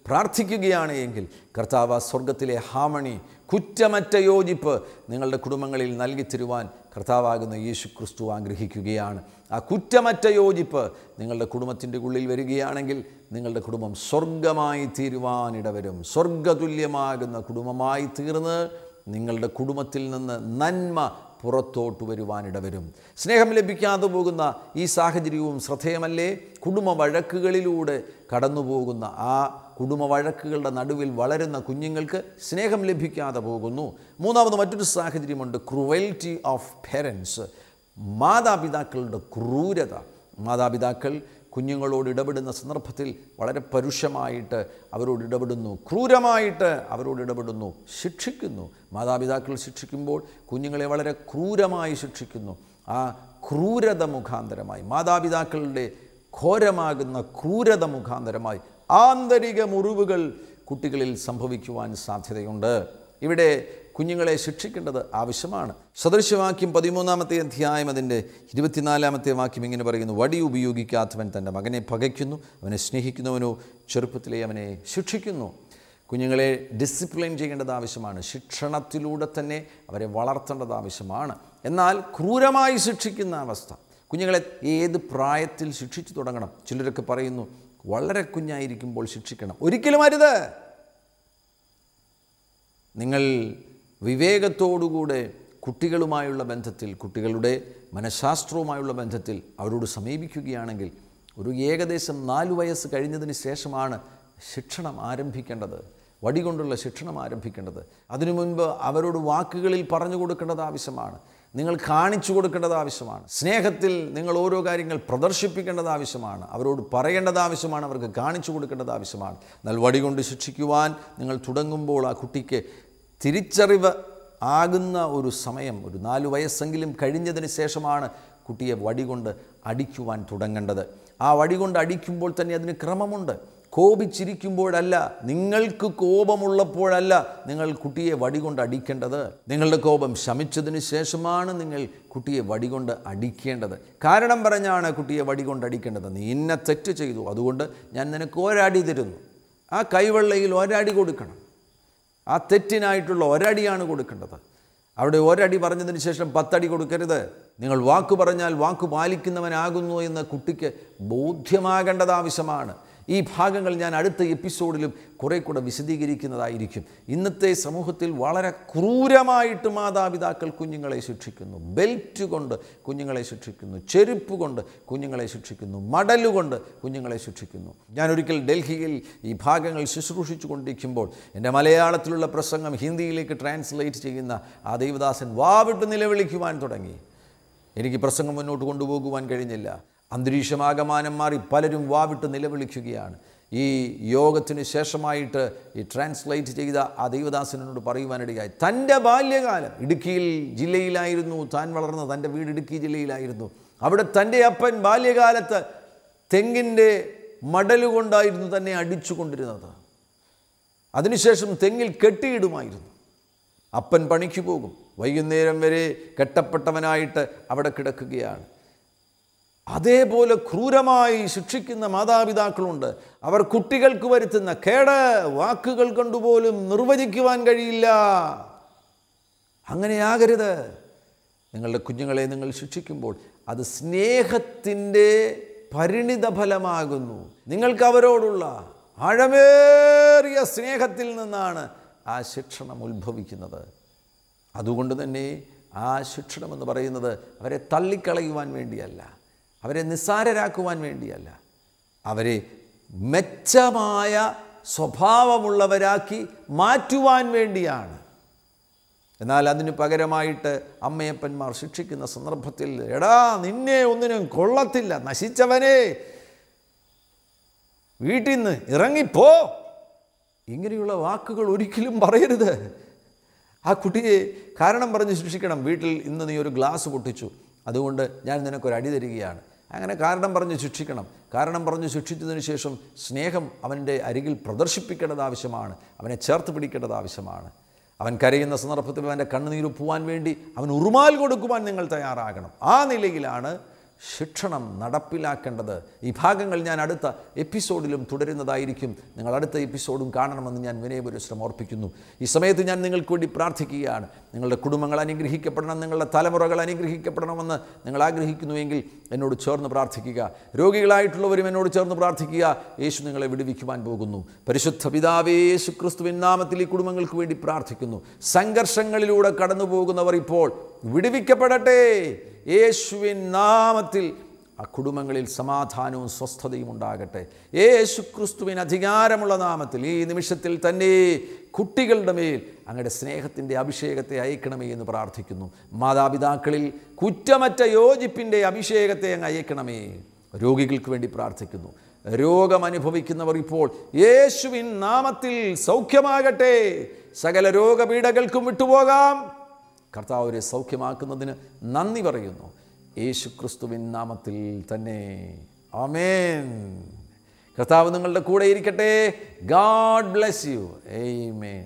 പ്രാർത്ഥിക്കുകയാണ് എങ്കിൽ കർത്താവ് സ്വർഗത്തിലെ ഹാർമണി, കുറ്റമറ്റ യോജിപ്പ് നിങ്ങളുടെ കുടുംബങ്ങളിൽ നൽകിത്തരുവാൻ കർത്താവാകുന്ന യേശു ക്രിസ്തു ആഗ്രഹിക്കുകയാണ്. ആ കുറ്റമറ്റ യോജിപ്പ് നിങ്ങളുടെ കുടുംബത്തിൻ്റെ ഉള്ളിൽ വരികയാണെങ്കിൽ നിങ്ങളുടെ കുടുംബം സ്വർഗമായി തീരുവാനിടവരും. സ്വർഗതുല്യമാകുന്ന കുടുംബമായി തീർന്ന് നിങ്ങളുടെ കുടുംബത്തിൽ നിന്ന് നന്മ പുറത്തോട്ട് വരുവാനിടവരും. സ്നേഹം ലഭിക്കാതെ പോകുന്ന ഈ സാഹചര്യവും ശ്രദ്ധേയമല്ലേ? കുടുംബ വഴക്കുകളിലൂടെ കടന്നുപോകുന്ന ആ കുടുംബ വഴക്കുകളുടെ നടുവിൽ വളരുന്ന കുഞ്ഞുങ്ങൾക്ക് സ്നേഹം ലഭിക്കാതെ പോകുന്നു. മൂന്നാമത് മറ്റൊരു സാഹചര്യമുണ്ട്, ക്രൂവൽറ്റി ഓഫ് പേരൻസ്, മാതാപിതാക്കളുടെ ക്രൂരത. മാതാപിതാക്കൾ കുഞ്ഞുങ്ങളോട് ഇടപെടുന്ന സന്ദർഭത്തിൽ വളരെ പരുഷമായിട്ട് അവരോട് ഇടപെടുന്നു, ക്രൂരമായിട്ട് അവരോട് ഇടപെടുന്നു, ശിക്ഷിക്കുന്നു. മാതാപിതാക്കൾ ശിക്ഷിക്കുമ്പോൾ കുഞ്ഞുങ്ങളെ വളരെ ക്രൂരമായി ശിക്ഷിക്കുന്നു. ആ ക്രൂരത മുഖാന്തരമായി, മാതാപിതാക്കളുടെ ഘോരമാകുന്ന ക്രൂരത മുഖാന്തരമായി ആന്തരിക മുറിവുകൾ കുട്ടികളിൽ സംഭവിക്കുവാൻ സാധ്യതയുണ്ട്. ഇവിടെ കുഞ്ഞുങ്ങളെ ശിക്ഷിക്കേണ്ടത് ആവശ്യമാണ്. സദൃശവാക്യം 13-ാമത്തെ അധ്യായം അതിൻ്റെ 24-ാമത്തെ വാക്യം ഇങ്ങനെ പറയുന്നു: വടി ഉപയോഗിക്കാത്തവൻ തൻ്റെ മകനെ പകയ്ക്കുന്നു, അവനെ സ്നേഹിക്കുന്നവനോ ചെറുപ്പത്തിലെ അവനെ ശിക്ഷിക്കുന്നു. കുഞ്ഞുങ്ങളെ ഡിസിപ്ലിൻ ചെയ്യേണ്ടത് ആവശ്യമാണ്. ശിക്ഷണത്തിലൂടെ തന്നെ അവരെ വളർത്തേണ്ടത് ആവശ്യമാണ്. എന്നാൽ ക്രൂരമായി ശിക്ഷിക്കുന്ന അവസ്ഥ, കുഞ്ഞുങ്ങളെ ഏത് പ്രായത്തിൽ ശിക്ഷിച്ചു തുടങ്ങണം? ചിലരൊക്കെ പറയുന്നു വളരെ കുഞ്ഞായിരിക്കുമ്പോൾ ശിക്ഷിക്കണം. ഒരിക്കലും അരുത്. നിങ്ങൾ വിവേകത്തോടുകൂടെ കുട്ടികളുമായുള്ള ബന്ധത്തിൽ, കുട്ടികളുടെ മനഃശാസ്ത്രവുമായുള്ള ബന്ധത്തിൽ അവരോട് സമീപിക്കുകയാണെങ്കിൽ ഒരു ഏകദേശം 4 വയസ്സ് കഴിഞ്ഞതിന് ശേഷമാണ് ശിക്ഷണം ആരംഭിക്കേണ്ടത്, വടി കൊണ്ടുള്ള ശിക്ഷണം ആരംഭിക്കേണ്ടത്. അതിനു മുൻപ് അവരോട് വാക്കുകളിൽ പറഞ്ഞു കൊടുക്കേണ്ടത് ആവശ്യമാണ്. നിങ്ങൾ കാണിച്ചു കൊടുക്കേണ്ടത് ആവശ്യമാണ്. സ്നേഹത്തിൽ നിങ്ങൾ ഓരോ കാര്യങ്ങൾ പ്രദർശിപ്പിക്കേണ്ടത് ആവശ്യമാണ്. അവരോട് പറയേണ്ടത് ആവശ്യമാണ്, അവർക്ക് കാണിച്ചു കൊടുക്കേണ്ടത് ആവശ്യമാണ്. എന്നാൽ വടി കൊണ്ട് ശിക്ഷിക്കുവാൻ നിങ്ങൾ തുടങ്ങുമ്പോൾ ആ കുട്ടിക്ക് തിരിച്ചറിവ് ആകുന്ന ഒരു സമയം, ഒരു 4 വയസ്സെങ്കിലും കഴിഞ്ഞതിന് ശേഷമാണ് കുട്ടിയെ വടി കൊണ്ട് അടിക്കുവാൻ തുടങ്ങേണ്ടത്. ആ വടി കൊണ്ട് അടിക്കുമ്പോൾ തന്നെ അതിന് ക്രമമുണ്ട്. കോപിച്ചിരിക്കുമ്പോഴല്ല, നിങ്ങൾക്ക് കോപമുള്ളപ്പോഴല്ല നിങ്ങൾ കുട്ടിയെ വടികൊണ്ട് അടിക്കേണ്ടത്. നിങ്ങളുടെ കോപം ശമിച്ചതിന് ശേഷമാണ് നിങ്ങൾ കുട്ടിയെ വടികൊണ്ട് അടിക്കേണ്ടത്. കാരണം പറഞ്ഞാണ് കുട്ടിയെ വടികൊണ്ട് അടിക്കേണ്ടത്. നീ ഇന്ന തെറ്റ് ചെയ്തു, അതുകൊണ്ട് ഞാൻ നിനക്ക് ഒരടി തരുന്നു. ആ കൈവെള്ളയിൽ ഒരടി കൊടുക്കണം. ആ തെറ്റിനായിട്ടുള്ള ഒരടിയാണ് കൊടുക്കേണ്ടത്. അവിടെ ഒരടി പറഞ്ഞതിന് ശേഷം 10 അടി കൊടുക്കരുത്. നിങ്ങൾ വാക്ക് പറഞ്ഞാൽ വാക്ക് പാലിക്കുന്നവനാകുന്നു എന്ന് കുട്ടിക്ക് ബോധ്യമാകേണ്ടത് ആവശ്യമാണ്. ഈ ഭാഗങ്ങൾ ഞാൻ അടുത്ത എപ്പിസോഡിലും കുറേ കൂടെ വിശദീകരിക്കുന്നതായിരിക്കും. ഇന്നത്തെ സമൂഹത്തിൽ വളരെ ക്രൂരമായിട്ട് മാതാപിതാക്കൾ കുഞ്ഞുങ്ങളെ ശിക്ഷിക്കുന്നു. ബെൽറ്റ് കൊണ്ട് കുഞ്ഞുങ്ങളെ ശിക്ഷിക്കുന്നു, ചെരുപ്പ് കൊണ്ട് കുഞ്ഞുങ്ങളെ ശിക്ഷിക്കുന്നു, മടലുകൊണ്ട് കുഞ്ഞുങ്ങളെ ശിക്ഷിക്കുന്നു. ഞാനൊരിക്കൽ ഡൽഹിയിൽ ഈ ഭാഗങ്ങൾ ശുശ്രൂഷിച്ചു കൊണ്ടിരിക്കുമ്പോൾ എൻ്റെ മലയാളത്തിലുള്ള പ്രസംഗം ഹിന്ദിയിലേക്ക് ട്രാൻസ്ലേറ്റ് ചെയ്യുന്ന ആ ദേവദാസൻ വാവിട്ട് നിലവിളിക്കുവാൻ തുടങ്ങി. എനിക്ക് പ്രസംഗം മുന്നോട്ട് കൊണ്ടുപോകുവാൻ കഴിഞ്ഞില്ല. അന്തരീക്ഷമാകമാനം മാറി, പലരും വാവിട്ട് നിലവിളിക്കുകയാണ്. ഈ യോഗത്തിന് ശേഷമായിട്ട് ഈ ട്രാൻസ്ലേറ്റ് ചെയ്ത ആ ദേവദാസനോട് പറയുവാനിടയായി, തൻ്റെ ബാല്യകാലം ഇടുക്കിയിൽ ജില്ലയിലായിരുന്നു താൻ വളർന്നത്. തൻ്റെ വീട് ഇടുക്കി ജില്ലയിലായിരുന്നു. അവിടെ തൻ്റെ അപ്പൻ ബാല്യകാലത്ത് തെങ്ങിൻ്റെ മടലുകൊണ്ടായിരുന്നു തന്നെ അടിച്ചുകൊണ്ടിരുന്നത്. അതിനുശേഷം തെങ്ങിൽ കെട്ടിയിടുമായിരുന്നു. അപ്പൻ പണിക്ക് പോകും, വൈകുന്നേരം വരെ കെട്ടപ്പെട്ടവനായിട്ട് അവിടെ കിടക്കുകയാണ്. അതേപോലെ ക്രൂരമായി ശിക്ഷിക്കുന്ന മാതാപിതാക്കളുണ്ട്. അവർ കുട്ടികൾക്ക് വരുത്തുന്ന കേട് വാക്കുകൾ കൊണ്ടുപോലും നിർവചിക്കുവാൻ കഴിയില്ല. അങ്ങനെയാകരുത്. നിങ്ങളുടെ കുഞ്ഞുങ്ങളെ നിങ്ങൾ ശിക്ഷിക്കുമ്പോൾ അത് സ്നേഹത്തിൻ്റെ പരിണിത ഫലമാകുന്നു. നിങ്ങൾക്ക് അവരോടുള്ള ആഴമേറിയ സ്നേഹത്തിൽ നിന്നാണ് ആ ശിക്ഷണം ഉത്ഭവിക്കുന്നത്. അതുകൊണ്ട് തന്നെ ആ ശിക്ഷണമെന്ന് പറയുന്നത് അവരെ തള്ളിക്കളയുവാൻ വേണ്ടിയല്ല, അവരെ നിസ്സാരരാക്കുവാൻ വേണ്ടിയല്ല, അവരെ മെച്ചമായ സ്വഭാവമുള്ളവരാക്കി മാറ്റുവാൻ വേണ്ടിയാണ്. എന്നാൽ അതിന് പകരമായിട്ട് അമ്മയപ്പന്മാർ ശിക്ഷിക്കുന്ന സന്ദർഭത്തിൽ, എടാ നിന്നെ ഒന്നിനും കൊള്ളത്തില്ല, നശിച്ചവനെ, വീട്ടിൽ നിന്ന് ഇറങ്ങിപ്പോ, ഇങ്ങനെയുള്ള വാക്കുകൾ ഒരിക്കലും പറയരുത്. ആ കുട്ടിയെ കാരണം പറഞ്ഞ് ശിക്ഷിക്കണം. വീട്ടിൽ ഇന്ന് നീ ഒരു ഗ്ലാസ് പൊട്ടിച്ചു, അതുകൊണ്ട് ഞാൻ നിനക്കൊരു അടി തരികയാണ്. അങ്ങനെ കാരണം പറഞ്ഞ് ശിക്ഷിക്കണം. കാരണം പറഞ്ഞ് ശിക്ഷിച്ചതിന് ശേഷം സ്നേഹം അവൻ്റെ അരികിൽ പ്രദർശിപ്പിക്കേണ്ടത് ആവശ്യമാണ്. അവനെ ചേർത്ത് പിടിക്കേണ്ടത് ആവശ്യമാണ്. അവൻ കരയുന്ന സന്ദർഭത്തിൽ അവൻ്റെ കണ്ണുനീരൊപ്പുവാൻ വേണ്ടി അവൻ ഉറുമാൽ കൊടുക്കുവാൻ നിങ്ങൾ തയ്യാറാകണം. ആ നിലയിലാണ് ശിക്ഷണം നടപ്പിലാക്കേണ്ടത്. ഈ ഭാഗങ്ങൾ ഞാൻ അടുത്ത എപ്പിസോഡിലും തുടരുന്നതായിരിക്കും. നിങ്ങൾ അടുത്ത എപ്പിസോഡും കാണണമെന്ന് ഞാൻ വിനയപുരശ്രം ഓർപ്പിക്കുന്നു. ഈ സമയത്ത് ഞാൻ നിങ്ങൾക്ക് വേണ്ടി പ്രാർത്ഥിക്കുകയാണ്. നിങ്ങളുടെ കുടുംബങ്ങൾ അനുഗ്രഹിക്കപ്പെടണം, നിങ്ങളുടെ തലമുറകൾ അനുഗ്രഹിക്കപ്പെടണമെന്ന് നിങ്ങൾ ആഗ്രഹിക്കുന്നുവെങ്കിൽ എന്നോട് ചേർന്ന് പ്രാർത്ഥിക്കുക. രോഗികളായിട്ടുള്ളവരും എന്നോട് ചേർന്ന് പ്രാർത്ഥിക്കുക. യേശു നിങ്ങളെ വിടുവിക്കുവാൻ പോകുന്നു. പരിശുദ്ധ പിതാവേ യേശു ക്രിസ്തുവിൻ നാമത്തിൽ ഈ കുടുംബങ്ങൾക്ക് വേണ്ടി പ്രാർത്ഥിക്കുന്നു. സംഘർഷങ്ങളിലൂടെ കടന്നു പോകുന്നവർ ഇപ്പോൾ വിടുവിക്കപ്പെടട്ടെ യേശുവിൻ നാമത്തിൽ. ആ കുടുംബങ്ങളിൽ സമാധാനവും സ്വസ്ഥതയും ഉണ്ടാകട്ടെ യേശു ക്രിസ്തുവിൻ അധികാരമുള്ള നാമത്തിൽ. ഈ നിമിഷത്തിൽ തന്നെ കുട്ടികളുടെ മേൽ അങ്ങയുടെ സ്നേഹത്തിൻ്റെ അഭിഷേകത്തെ അയക്കണമേ എന്ന് പ്രാർത്ഥിക്കുന്നു. മാതാപിതാക്കളിൽ കുറ്റമറ്റ യോജിപ്പിൻ്റെ അഭിഷേകത്തെ അങ്ങ് അയക്കണമേ. രോഗികൾക്ക് വേണ്ടി പ്രാർത്ഥിക്കുന്നു. രോഗമനുഭവിക്കുന്നവർ ഇപ്പോൾ യേശുവിൻ നാമത്തിൽ സൗഖ്യമാകട്ടെ. സകല രോഗപീഠകൾക്കും വിട്ടുപോകാം. കർത്താവിനെ സൗഖ്യമാക്കുന്നതിന് നന്ദി പറയുന്നു യേശു ക്രിസ്തുവിൻ നാമത്തിൽ തന്നെ. ആമേൻ. കർത്താവ് നിങ്ങളുടെ കൂടെ ഇരിക്കട്ടെ. God bless you. ആമേൻ.